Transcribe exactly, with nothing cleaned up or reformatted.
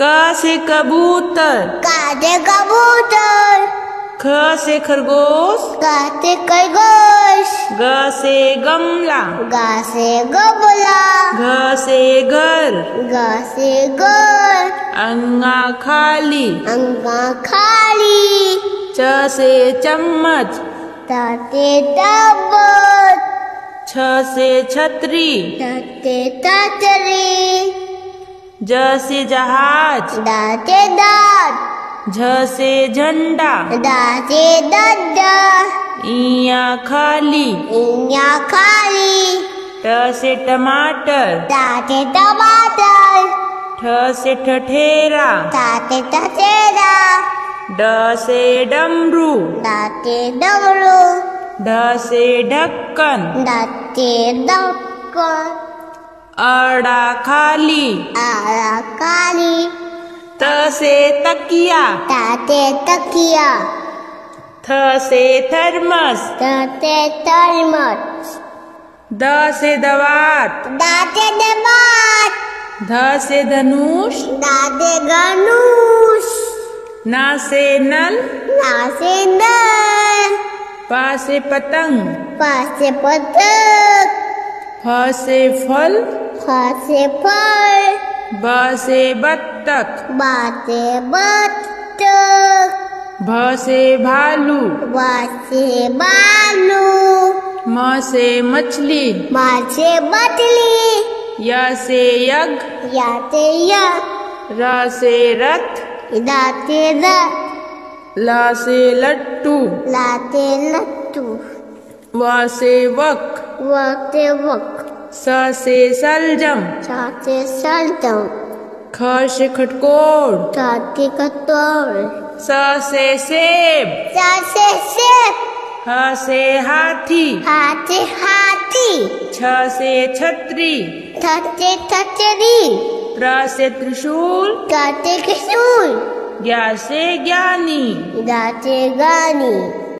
क से कबूतर, क से कबूतर। ख से खरगोश, ख से खरगोश। ग से गमला, ग से गमला। घ से घर, घ से घर। अंगा खाली, अंगा खाली। च से चम्मच, च से चम्मच। छ से छतरी, छ से छतरी। ज से जहाज, ड से दाँत। झ से झंडा, ड से डंडा। इया खाली, इया खाली। ट से टमाटर, ट से टमाटर। ठ से ठठेरा, ठ से ठठेरा। ड से डमरू, ड से डमरू। ढ से ढक्कन, ढ से ढक्कन। अड़ा खाली, अड़ा खाली। त से तकिया, त से तकिया। थ से थर्मस, थ से थर्मस। द से दवात, द से दवात। ध से धनुष, ध से धनुष। न से नल, न से नल। पा से पतंग, पा से पतंग। फ से फल, फ से फल। ब से बत्तख, ब से बत्तख। भ से भालू, भ से भालू। म से मछली, म से मछली। य से यज्ञ, य से यज्ञ। र से रथ, र से रथ। ला से लट्टू, ला से लट्टू। वा से वक, वा से वक। सा से सलजम, सा से सलजम। खा से खटकोर, खा से खटकोर। सा से सेब, सा से सेब। हा से हाथी, हा से हाथी। छ से छतरी, छ से छतरी। त्रा से त्रिशूल, त्रा से त्रिशूल। ज्ञा से ज्ञानी, ज्ञा से ज्ञानी।